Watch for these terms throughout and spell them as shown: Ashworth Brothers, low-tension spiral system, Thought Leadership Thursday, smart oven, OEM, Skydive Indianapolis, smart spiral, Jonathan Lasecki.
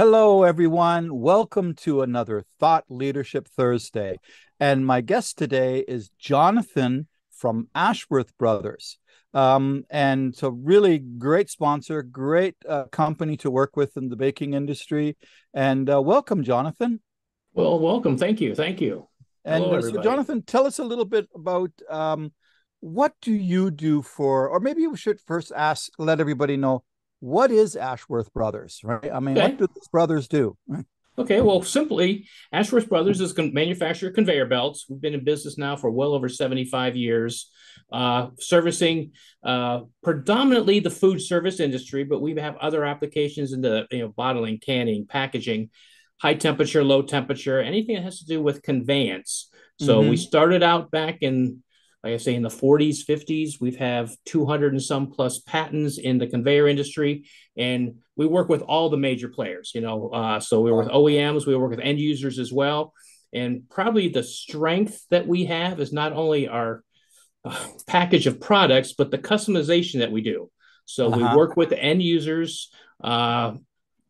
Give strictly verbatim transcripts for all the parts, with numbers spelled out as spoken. Hello, everyone. Welcome to another Thought Leadership Thursday. And my guest today is Jonathan from Ashworth Brothers. Um, and so really great sponsor, great uh, company to work with in the baking industry. And uh, welcome, Jonathan. Well, welcome. Thank you. Thank you. And Hello, uh, so Jonathan, tell us a little bit about um, what do you do for, or maybe we should first ask, let everybody know, what is Ashworth Brothers, right? I mean, okay. What do these brothers do? Okay, well, simply, Ashworth Brothers is going to manufacture conveyor belts. We've been in business now for well over seventy-five years, uh, servicing uh, predominantly the food service industry, but we have other applications in the you know, bottling, canning, packaging, high temperature, low temperature, anything that has to do with conveyance. So mm-hmm. we started out back in... Like I say, in the forties, fifties, we've have two hundred and some plus patents in the conveyor industry, and we work with all the major players, you know, uh, so we work with O E Ms, we work with end users as well. And probably the strength that we have is not only our uh, package of products, but the customization that we do. So uh-huh. we work with the end users, uh,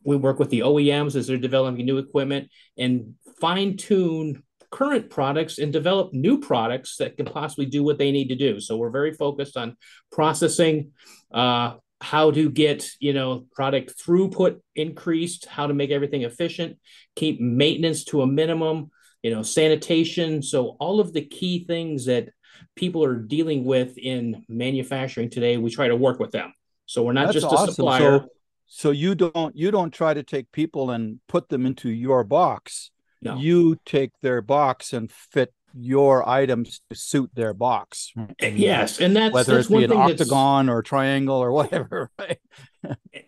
we work with the O E Ms as they're developing new equipment and fine-tune current products and develop new products that can possibly do what they need to do. So we're very focused on processing, uh, how to get, you know, product throughput increased, how to make everything efficient, keep maintenance to a minimum, you know, sanitation. So all of the key things that people are dealing with in manufacturing today, we try to work with them. So we're not That's just awesome. a supplier. So, so you don't, you don't try to take people and put them into your box. No. You take their box and fit your items to suit their box. Yes, and that's whether that's it be one an thing octagon or triangle or whatever, right?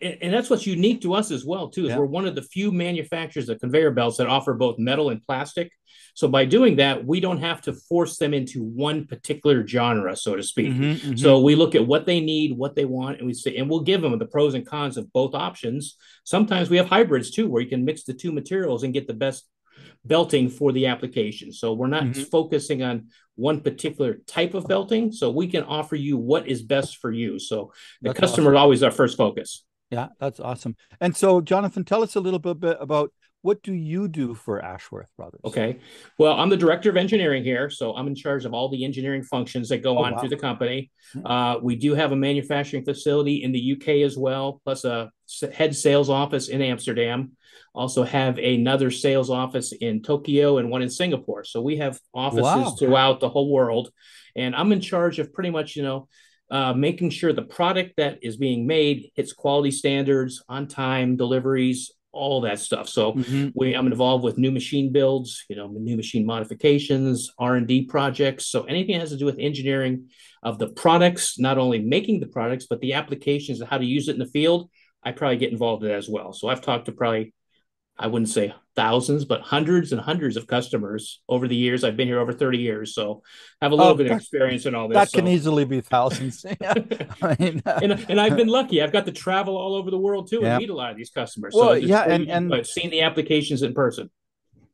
and, and that's what's unique to us as well, too. Is yeah. We're one of the few manufacturers of conveyor belts that offer both metal and plastic. So by doing that, we don't have to force them into one particular genre, so to speak. Mm-hmm, mm-hmm. So we look at what they need, what they want, and we say, and we'll give them the pros and cons of both options. Sometimes we have hybrids too, where you can mix the two materials and get the best belting for the application. So we're not mm-hmm. focusing on one particular type of belting. So we can offer you what is best for you. So the that's customer awesome. is always our first focus. Yeah, that's awesome. And so Jonathan, tell us a little bit about what do you do for Ashworth Brothers? Okay. Well, I'm the director of engineering here. So I'm in charge of all the engineering functions that go oh, on wow. through the company. Mm-hmm. Uh, we do have a manufacturing facility in the U K as well, plus a head sales office in Amsterdam. Also have another sales office in Tokyo and one in Singapore. So we have offices wow. throughout the whole world. And I'm in charge of pretty much, you know, uh, making sure the product that is being made hits quality standards, on time deliveries, all that stuff. So mm-hmm. we, I'm involved with new machine builds, you know, new machine modifications, R and D projects. So anything that has to do with engineering of the products, not only making the products, but the applications and how to use it in the field, I probably get involved in that as well. So I've talked to probably, I wouldn't say thousands, but hundreds and hundreds of customers over the years. I've been here over thirty years, so I have a little oh, bit of experience in all this. That so. can easily be thousands. Yeah. I mean, uh, and, and I've been lucky. I've got to travel all over the world, too, yeah. and meet a lot of these customers. Well, so yeah, and, and I've seen the applications in person.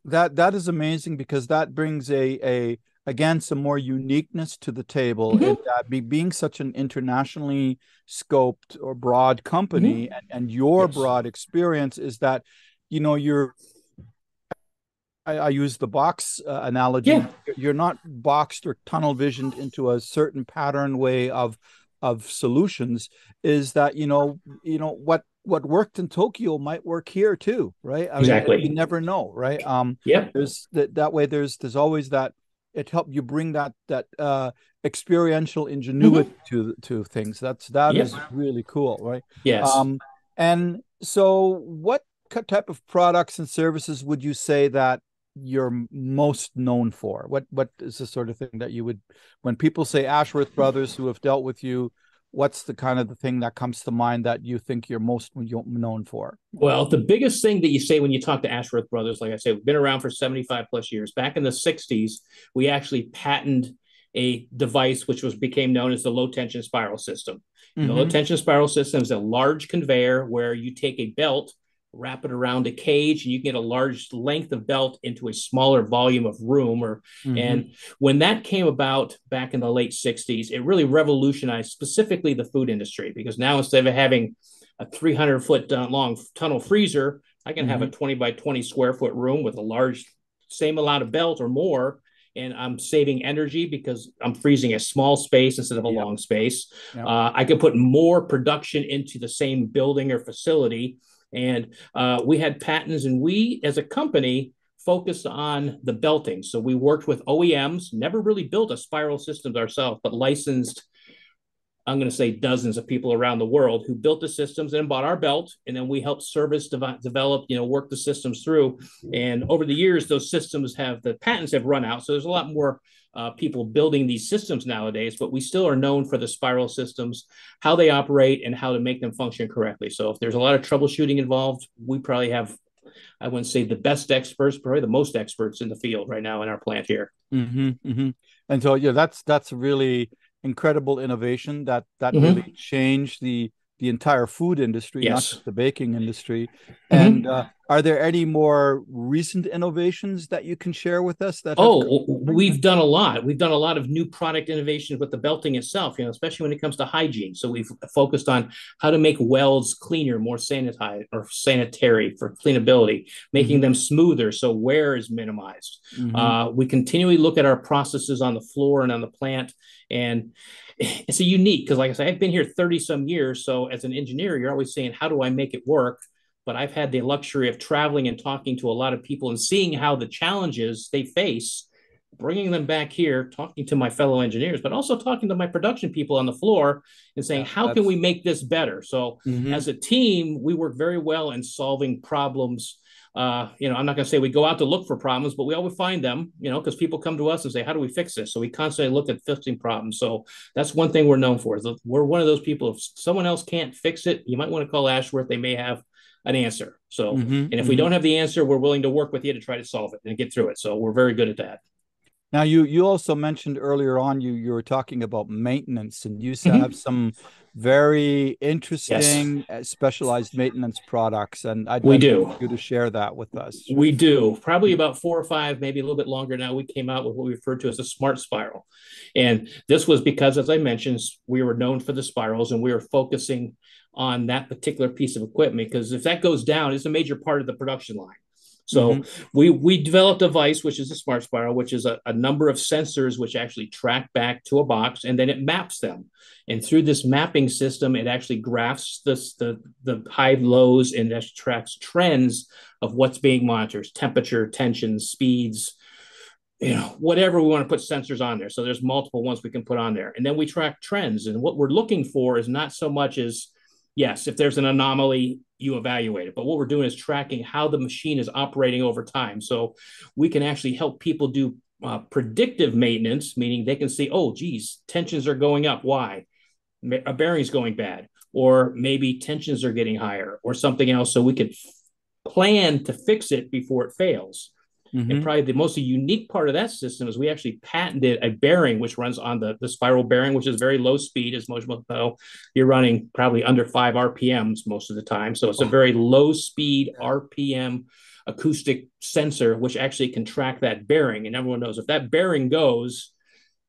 That That is amazing because that brings, a, a again, some more uniqueness to the table. Mm-hmm. It, uh, be, being such an internationally scoped or broad company, mm-hmm. and, and your yes. broad experience is that You know, you're, I, I use the box uh, analogy. Yeah. You're not boxed or tunnel visioned into a certain pattern way of of solutions. Is that, you know, you know, what what worked in Tokyo might work here too, right? I exactly. mean, you never know, right? Um, yeah. There's that, that way there's there's always that, it helped you bring that that uh, experiential ingenuity mm-hmm. to to things. That's, that yes. is really cool, right? Yes. Um, and so what type of products and services would you say that you're most known for? What what is the sort of thing that you would, when people say Ashworth Brothers who have dealt with you, what's the kind of the thing that comes to mind that you think you're most known for? Well, the biggest thing that you say when you talk to Ashworth Brothers, like I say, we've been around for seventy-five plus years. Back in the sixties, we actually patented a device which was became known as the low-tension spiral system. Mm-hmm. The low-tension spiral system is a large conveyor where you take a belt, wrap it around a cage, and you get a large length of belt into a smaller volume of room. Or mm-hmm. And when that came about back in the late sixties, it really revolutionized specifically the food industry, because now instead of having a three hundred foot long tunnel freezer, I can mm-hmm. have a twenty by twenty square foot room with a large, same amount of belt or more, and I'm saving energy because I'm freezing a small space instead of a yep. long space. Yep. Uh, I can put more production into the same building or facility. And uh, we had patents, and we, as a company, focused on the belting. So we worked with O E Ms, never really built a spiral system ourselves, but licensed, I'm going to say, dozens of people around the world who built the systems and bought our belt. And then we helped service, dev- develop, you know, work the systems through. And over the years, those systems have, the patents have run out. So there's a lot more uh, people building these systems nowadays, but we still are known for the spiral systems, how they operate and how to make them function correctly. So if there's a lot of troubleshooting involved, we probably have, I wouldn't say the best experts, probably the most experts in the field right now in our plant here. Mm-hmm, mm-hmm. And so, yeah, that's, that's really incredible innovation that that mm-hmm. really changed the the entire food industry, yes. not just the baking industry. Mm-hmm. And uh, are there any more recent innovations that you can share with us? That oh, have- we've done a lot. We've done a lot of new product innovations with the belting itself, you know, especially when it comes to hygiene. So we've focused on how to make welds cleaner, more sanitized or sanitary for cleanability, making mm-hmm. them smoother so wear is minimized. Mm-hmm. Uh, we continually look at our processes on the floor and on the plant. And it's a unique, because like I said, I've been here thirty some years. So as an engineer, you're always saying, how do I make it work? But I've had the luxury of traveling and talking to a lot of people and seeing how the challenges they face, bringing them back here, talking to my fellow engineers, but also talking to my production people on the floor and saying, yeah, how that's... can we make this better? So mm-hmm. as a team, we work very well in solving problems. Uh, you know, I'm not going to say we go out to look for problems, but we always find them, you know, because people come to us and say, how do we fix this? So we constantly look at fixing problems. So that's one thing we're known for. Is we're one of those people, if someone else can't fix it, you might want to call Ashworth. They may have an answer. So, mm-hmm, and if mm-hmm. we don't have the answer, we're willing to work with you to try to solve it and get through it. So we're very good at that. Now, you you also mentioned earlier on, you you were talking about maintenance, and you mm-hmm. have some very interesting yes. specialized maintenance products, and I'd we like do. you to share that with us. We do. Probably about four or five, maybe a little bit longer now, we came out with what we refer to as a smart spiral. And this was because, as I mentioned, we were known for the spirals, and we were focusing on that particular piece of equipment, because if that goes down, it's a major part of the production line. So mm-hmm. we we developed a device, which is a smart spiral, which is a, a number of sensors which actually track back to a box, and then it maps them. And through this mapping system, it actually graphs this, the, the high lows and it tracks trends of what's being monitored, temperature, tension, speeds, you know, whatever we want to put sensors on there. So there's multiple ones we can put on there. And then we track trends. And what we're looking for is not so much as, yes, if there's an anomaly, you evaluate it. But what we're doing is tracking how the machine is operating over time. So we can actually help people do uh, predictive maintenance, meaning they can see, oh, geez, tensions are going up. Why? A bearing's going bad, or maybe tensions are getting higher or something else. So we could plan to fix it before it fails. Mm-hmm. And probably the most unique part of that system is we actually patented a bearing which runs on the, the spiral bearing, which is very low speed. As most people know, you're running probably under five R P Ms most of the time. So it's a very low speed R P M acoustic sensor, which actually can track that bearing. And everyone knows if that bearing goes,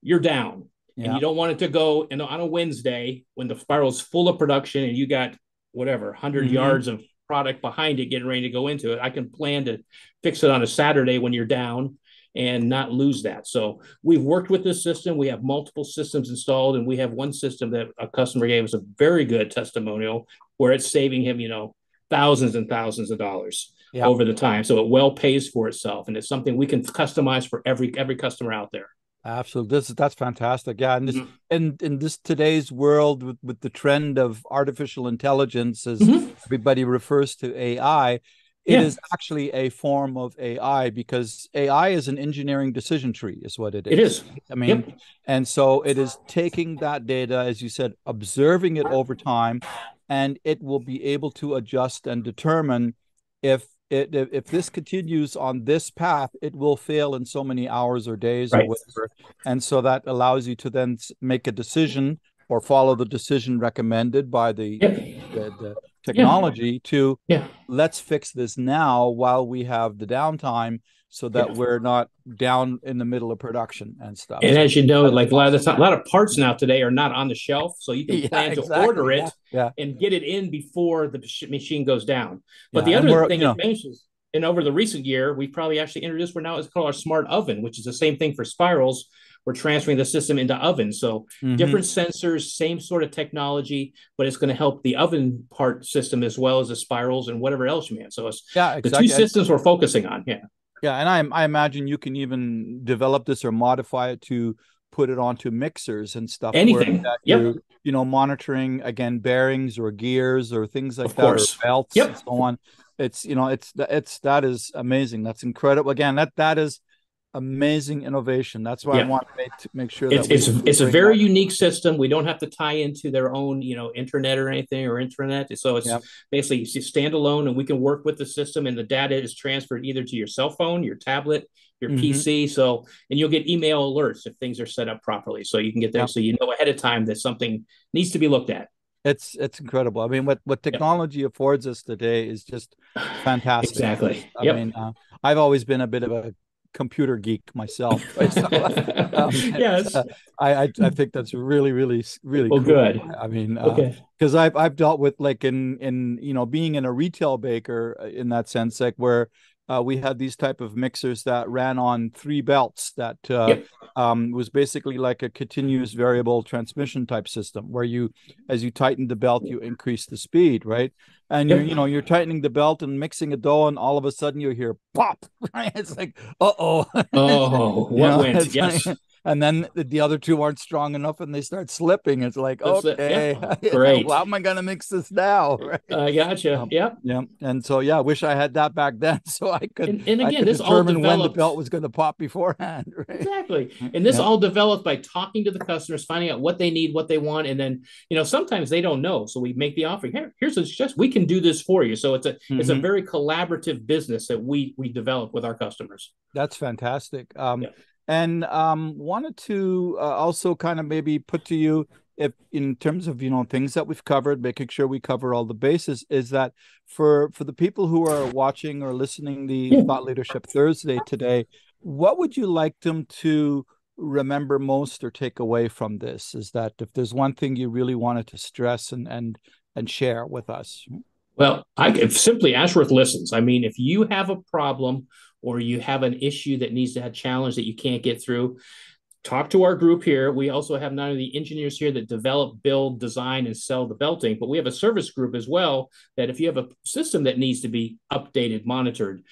you're down. Yeah. And you don't want it to go. And on a Wednesday when the spiral's full of production and you got whatever, one hundred mm-hmm. yards of product behind it getting ready to go into it, I can plan to fix it on a Saturday when you're down and not lose that. So we've worked with this system. We have multiple systems installed, and we have one system that a customer gave us a very good testimonial where it's saving him, you know, thousands and thousands of dollars yeah. over the time. So it well pays for itself, and it's something we can customize for every every customer out there. Absolutely. This is, that's fantastic. Yeah. And this, mm-hmm. and in this today's world with, with the trend of artificial intelligence, as mm-hmm. everybody refers to A I, it yeah. is actually a form of A I, because A I is an engineering decision tree is what it is. It is. I mean, yep. and so it is taking that data, as you said, observing it over time, and it will be able to adjust and determine if It, if this continues on this path, it will fail in so many hours or days right. or whatever. And so that allows you to then make a decision or follow the decision recommended by the, yeah. the, the technology yeah. to yeah. let's fix this now while we have the downtime so that yeah. we're not down in the middle of production and stuff. And so, as you know, like a lot of the, a lot of parts now today are not on the shelf, so you can yeah, plan exactly. to order it yeah. Yeah. and get it in before the machine goes down. But yeah. the other thing that mentions, and over the recent year, we probably actually introduced what now is called our smart oven, which is the same thing for spirals. We're transferring the system into ovens. So mm-hmm. different sensors, same sort of technology, but it's going to help the oven part system as well as the spirals and whatever else you mean. So it's yeah, exactly. the two systems we're focusing on. Yeah. Yeah, and I, I imagine you can even develop this or modify it to put it onto mixers and stuff. Anything, that yep. you're, you know, monitoring again bearings or gears or things like of that, course. Or belts yep. and so on. It's you know, it's it's that is amazing. That's incredible. Again, that that is amazing innovation. That's why yeah. I want to make, to make sure that it's it's, it's a very that. unique system. We don't have to tie into their own, you know, internet or anything or intranet. So it's yeah. basically standalone, and we can work with the system, and the data is transferred either to your cell phone, your tablet, your mm-hmm. P C. So, and you'll get email alerts if things are set up properly. So you can get there, yeah. so you know ahead of time that something needs to be looked at. It's it's incredible. I mean, what, what technology yep. affords us today is just fantastic. Exactly. I yep. mean, uh, I've always been a bit of a computer geek myself. Right? So, um, yes, uh, I, I I think that's really really really well, cool. good. I mean, because uh, okay. I've I've dealt with like in in you know being in a retail baker in that sense, like where uh, we had these type of mixers that ran on three belts that uh, yep. um, was basically like a continuous variable transmission type system where you as you tighten the belt you increase the speed, right? And yep. you you know you're tightening the belt and mixing a dough, and all of a sudden you hear pop. Right? It's like uh oh oh what went yes. Like, and then the other two aren't strong enough, and they start slipping. It's like that's okay, it. Yeah. Great. How am I gonna mix this now? Right? I gotcha. Um, yep. Yeah. And so yeah, I wish I had that back then, so I could and, and again I could this determine all developed... when the belt was going to pop beforehand. Right? Exactly. And this yeah. all developed by talking to the customers, finding out what they need, what they want, and then you know sometimes they don't know, so we make the offering. Here, here's a suggestion. We can do this for you. So it's a mm-hmm. it's a very collaborative business that we we develop with our customers. That's fantastic. Um yeah. and um wanted to uh, also kind of maybe put to you if in terms of you know things that we've covered, making sure we cover all the bases, is that for for the people who are watching or listening the yeah. Thought Leadership Thursday today, what would you like them to remember most or take away from this? Is that if there's one thing you really wanted to stress and and and share with us? Well, I simply Ashworth listens. I mean, if you have a problem or you have an issue that needs to have challenge that you can't get through, talk to our group here. We also have not only the engineers here that develop, build, design, and sell the belting, but we have a service group as well that if you have a system that needs to be updated, monitored,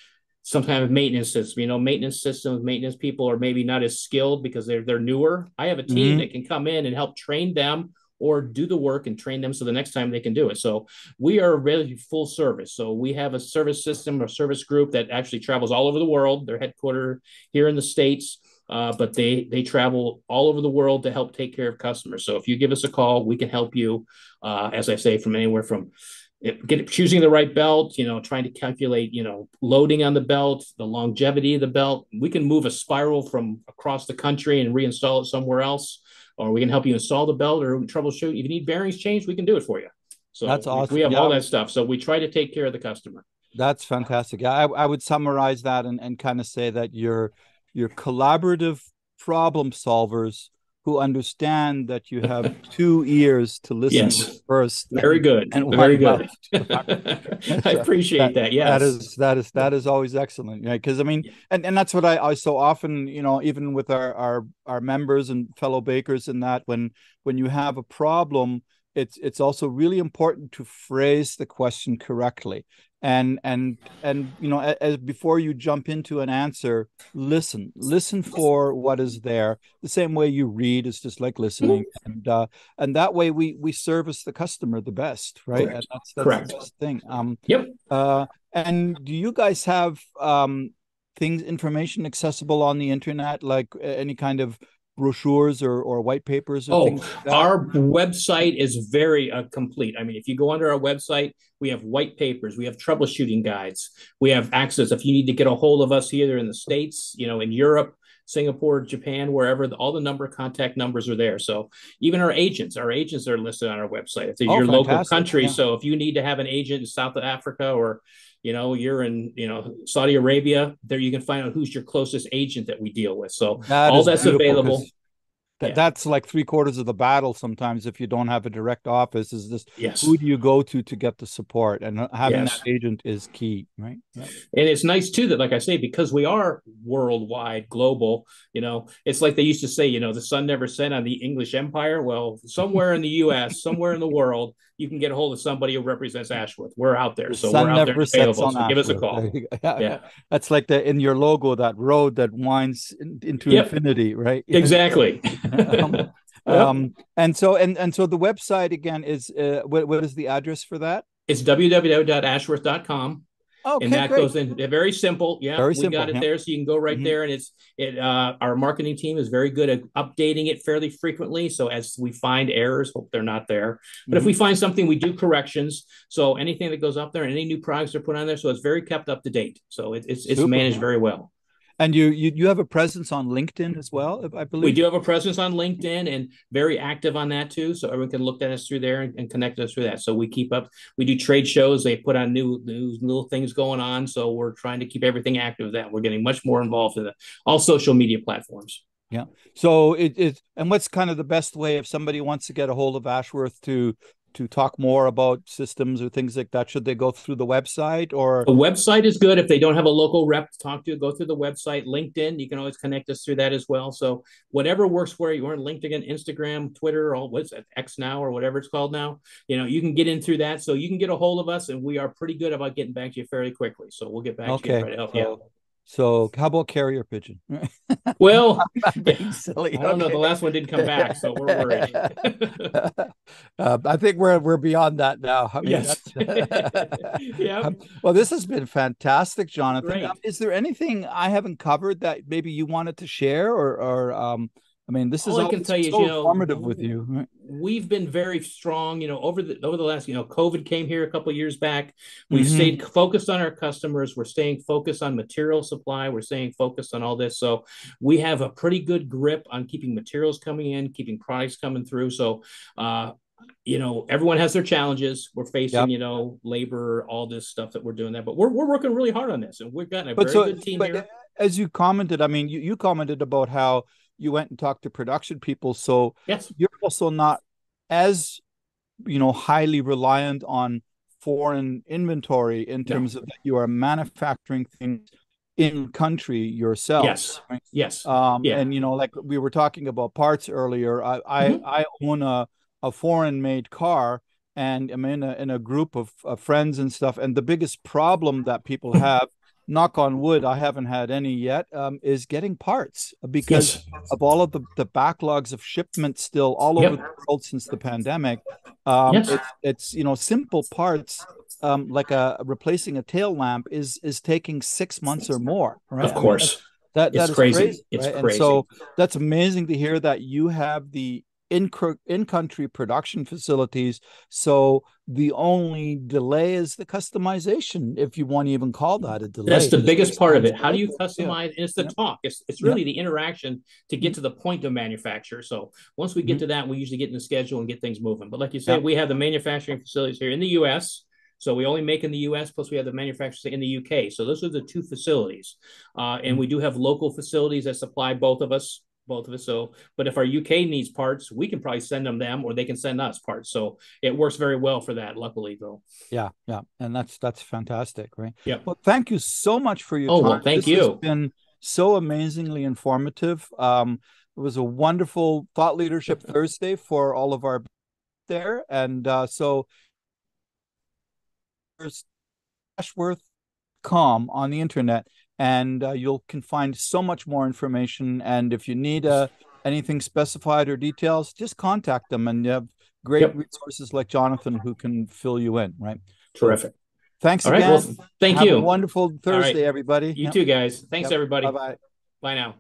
some kind of maintenance system, you know, maintenance systems, maintenance people are maybe not as skilled because they're they're newer. I have a team mm-hmm. that can come in and help train them or do the work and train them so the next time they can do it. So we are really full service. So we have a service system or service group that actually travels all over the world. They're headquartered here in the States, uh, but they they travel all over the world to help take care of customers. So if you give us a call, we can help you, uh, as I say, from anywhere from Get, choosing the right belt, you know, trying to calculate, you know, loading on the belt, the longevity of the belt. We can move a spiral from across the country and reinstall it somewhere else, or we can help you install the belt or troubleshoot. If you need bearings changed, we can do it for you. So that's awesome. We have yeah. all that stuff. So we try to take care of the customer. That's fantastic. I, I would summarize that and, and kind of say that you're, you're collaborative problem solvers who understand that you have two ears to listen yes. to first. Very good. And very good. I appreciate that, that. Yes. That is, that is, that is always excellent. Right. Cause I mean, yeah. and, and that's what I, I so often, you know, even with our, our, our members and fellow bakers in that when, when you have a problem, it's, it's also really important to phrase the question correctly. And, and, and, you know, as before you jump into an answer, listen, listen for what is there. The same way you read is just like listening. And, uh, and that way we, we service the customer the best, right? Correct. And that's, that's Correct. the best thing. Um, yep. Uh, and do you guys have, um, things, information accessible on the internet, like any kind of brochures or, or white papers? Or oh, things like that? Our website is very uh, complete. I mean, if you go under our website, we have white papers, we have troubleshooting guides, we have access if you need to get a hold of us either in the States, you know, in Europe, Singapore, Japan, wherever, the, all the number contact numbers are there. So even our agents, our agents are listed on our website. If it's oh, your fantastic. local country. Yeah. So if you need to have an agent in South Africa, or, you know, you're in, you know, Saudi Arabia, there you can find out who's your closest agent that we deal with. So that all that's available. That, yeah. That's like three quarters of the battle sometimes if you don't have a direct office, is this, yes. who do you go to to get the support? And having yes. that agent is key, right? Yeah. And it's nice, too, that, like I say, because we are worldwide, global, you know, it's like they used to say, you know, the sun never set on the English Empire. Well, somewhere in the U S, somewhere in the world, you can get a hold of somebody who represents Ashworth. We're out there. The so we're out there available. So give us a call. yeah. yeah. That's like the, in your logo, that road that winds in, into yep. infinity, right? Exactly. um, um, and so and, and so the website again is uh, what, what is the address for that? It's w w w dot ashworth dot com. Okay, and that great. goes in very simple. Yeah, very we simple, got it yeah. there. So you can go right mm-hmm. there. And it's it. Uh, our marketing team is very good at updating it fairly frequently. So as we find errors, hope they're not there. But mm-hmm. if we find something, we do corrections. So anything that goes up there, any new products are put on there. So it's very kept up to date. So it, it's it's Super, managed yeah. very well. And you, you you have a presence on LinkedIn as well, I believe. We do have a presence on LinkedIn and very active on that too. So everyone can look at us through there and, and connect us through that. So we keep up. We do trade shows. They put on new, new little things going on. So we're trying to keep everything active. That we're getting much more involved in the, all social media platforms. Yeah. So it is. And what's kind of the best way if somebody wants to get a hold of Ashworth to to talk more about systems or things like that? Should they go through the website or? The website is good. If they don't have a local rep to talk to, go through the website. LinkedIn, you can always connect us through that as well. So whatever works for you, you're on LinkedIn, Instagram, Twitter, or what's that, X now or whatever it's called now, you know, you can get in through that. So you can get a hold of us, and we are pretty good about getting back to you fairly quickly. So we'll get back okay. to you. Right to help you out. So how about carrier pigeon? Well, I'm being silly. I don't okay. know. The last one didn't come back, so we're worried. uh, I think we're we're beyond that now. I mean, yes. yeah. Um, well, this has been fantastic, Jonathan. Um, is there anything I haven't covered that maybe you wanted to share, or or um, I mean, this all is I can tell you, so you know, informative with you. Right? We've been very strong, you know, over the over the last, you know, COVID came here a couple of years back. We've mm-hmm. stayed focused on our customers. We're staying focused on material supply. We're staying focused on all this. So we have a pretty good grip on keeping materials coming in, keeping products coming through. So, uh, you know, everyone has their challenges. We're facing, yep. you know, labor, all this stuff that we're doing that, but we're we're working really hard on this, and we've gotten a but very so, good team but here. As you commented, I mean, you, you commented about how you went and talked to production people. So yes. you're also not as, you know, highly reliant on foreign inventory in terms no. of that you are manufacturing things in country yourself. Yes. Right? Yes. Um, yeah. And, you know, like we were talking about parts earlier, I mm-hmm. I, I own a, a foreign made car, and I'm in a, in a group of, of friends and stuff. And the biggest problem that people have, knock on wood, I haven't had any yet, um, is getting parts because yes. of all of the, the backlogs of shipments still all yep. over the world since the pandemic. Um, yes. it's, it's, you know, simple parts um, like a, replacing a tail lamp is is taking six months or more. Right? Of course. I mean, that, that, that it's is crazy. crazy right? It's and crazy. So that's amazing to hear that you have the in in-country production facilities. So the only delay is the customization, if you want to even call that a delay. That's the biggest part of it. How do you customize? And it's the talk. It's, it's really the interaction to get to the point of manufacture. So once we get to that, we usually get in the schedule and get things moving. But like you said, we have the manufacturing facilities here in the U S, so we only make in the U S, plus we have the manufacturers in the U K. So those are the two facilities. Uh, and we do have local facilities that supply both of us. both of us. So, but if our U K needs parts, we can probably send them them, or they can send us parts. So it works very well for that, luckily, though. Yeah. Yeah. And that's, that's fantastic. Right. Yeah. Well, thank you so much for your oh, time. Well, thank this you. It's been so amazingly informative. Um, it was a wonderful Thought Leadership Thursday for all of our there. And uh, so there's ashworth dot com on the internet, and uh, you'll can find so much more information. And if you need uh, anything specified or details, just contact them, and you have great yep. resources like Jonathan who can fill you in, right? Terrific. So, thanks All again. Right, well, thank have you. Have a wonderful Thursday, right. everybody. You yep. too, guys. Thanks, yep. everybody. Bye-bye. Bye now.